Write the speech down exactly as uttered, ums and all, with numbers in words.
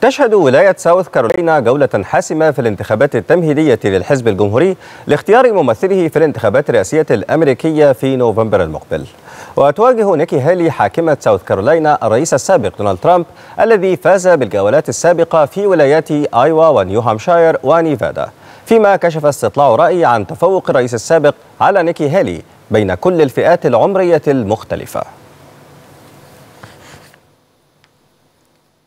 تشهد ولاية ساوث كارولينا جولة حاسمة في الانتخابات التمهيدية للحزب الجمهوري لاختيار ممثله في الانتخابات الرئاسية الأمريكية في نوفمبر المقبل. وتواجه نيكي هالي حاكمة ساوث كارولينا الرئيس السابق دونالد ترامب الذي فاز بالجولات السابقة في ولايات ايوا ونيو هامشاير ونيفادا، فيما كشف استطلاع رأي عن تفوق الرئيس السابق على نيكي هالي بين كل الفئات العمرية المختلفة.